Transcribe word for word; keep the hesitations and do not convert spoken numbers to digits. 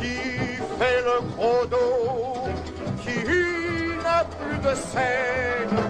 Qui fait le gros dos, qui n'a plus de scène.